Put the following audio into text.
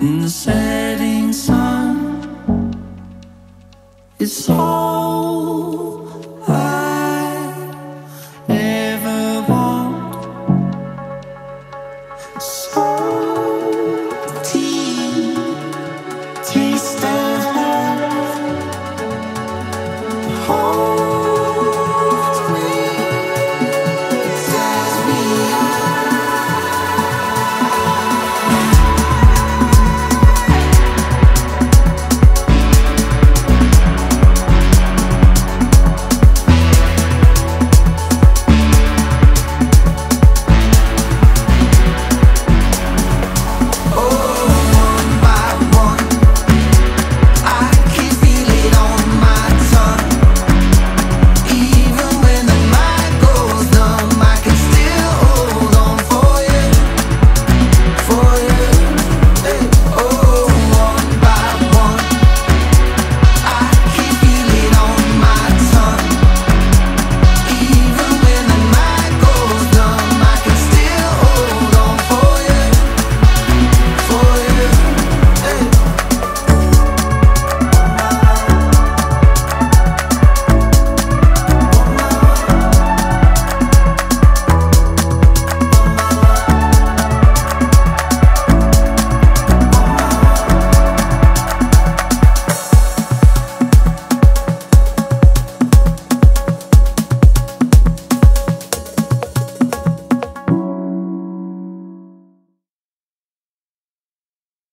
in the setting sun. It's all